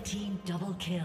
Red team double kill.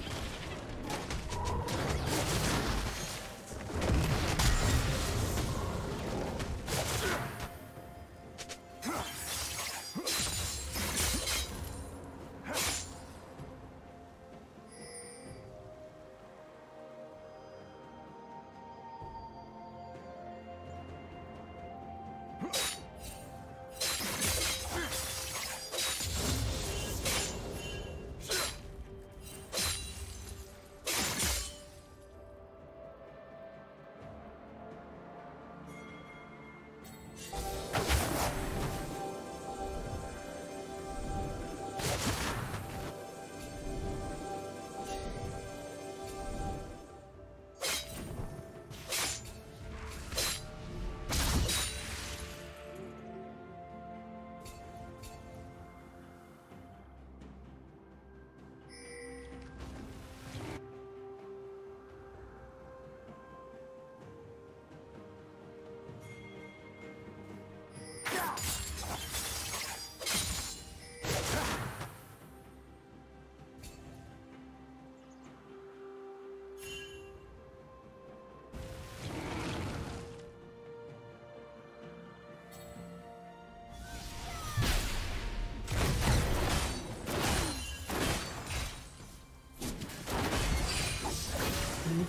Blue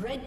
Red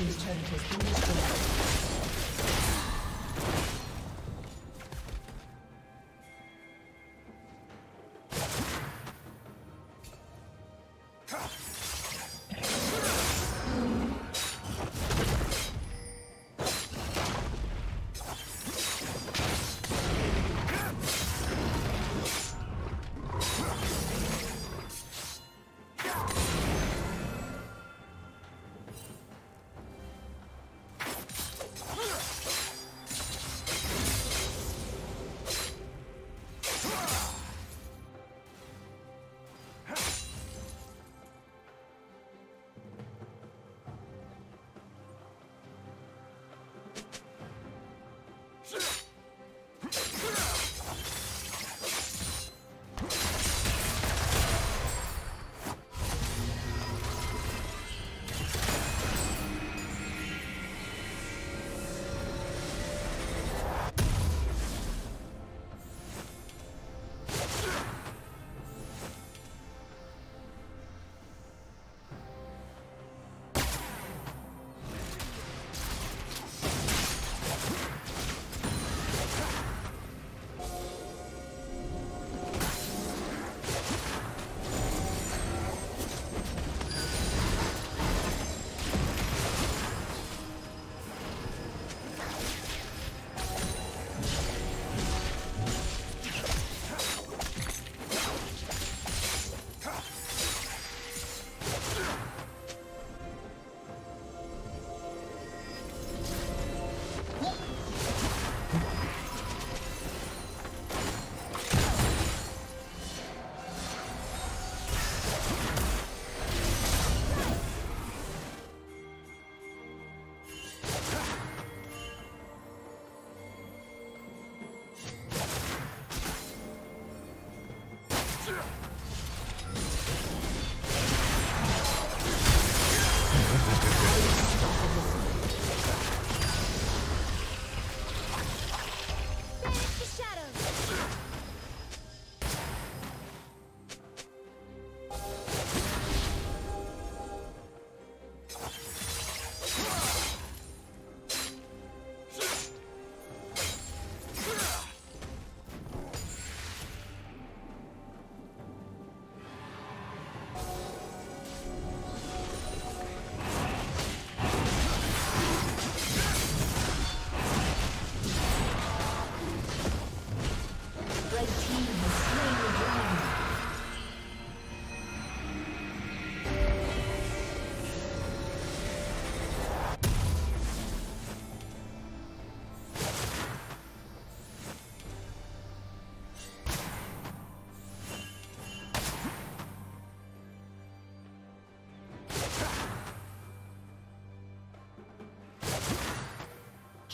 team's turret has been destroyed.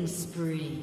Killing spree.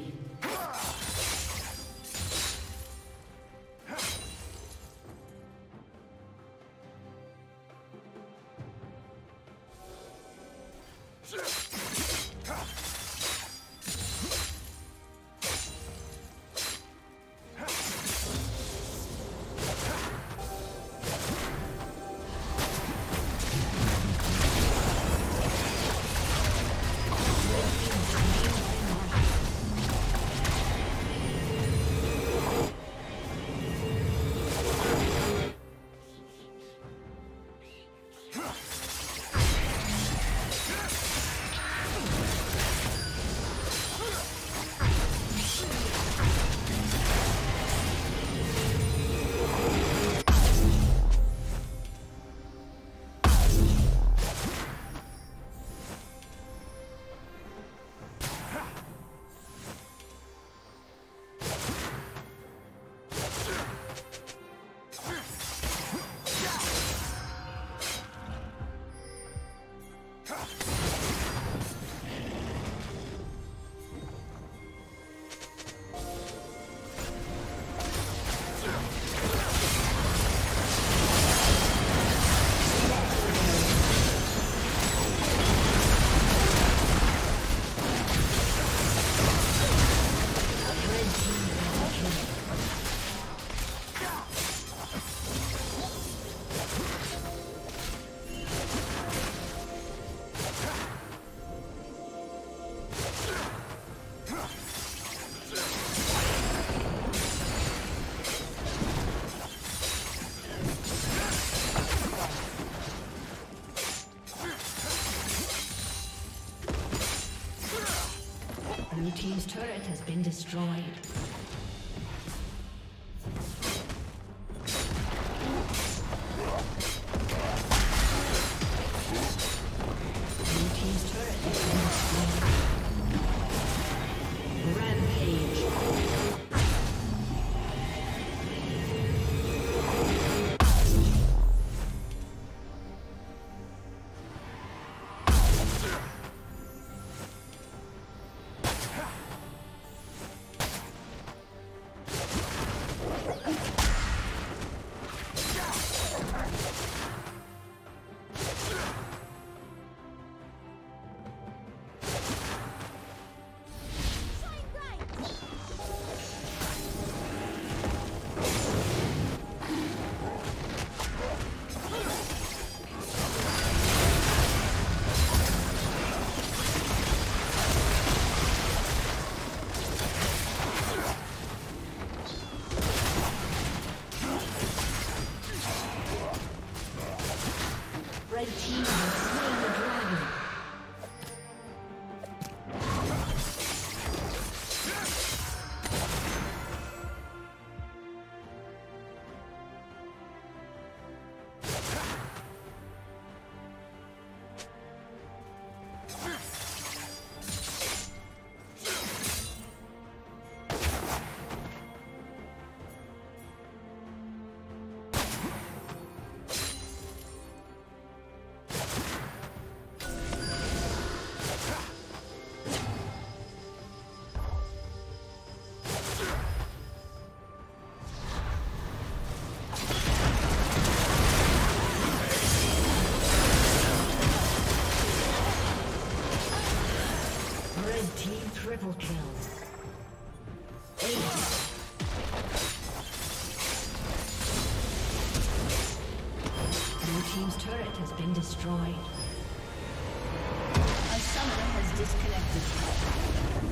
Blue team's turret has been destroyed. Blue team's turret has been destroyed. Rampage. Triple kill. 8. Blue team's turret has been destroyed. A summoner has disconnected.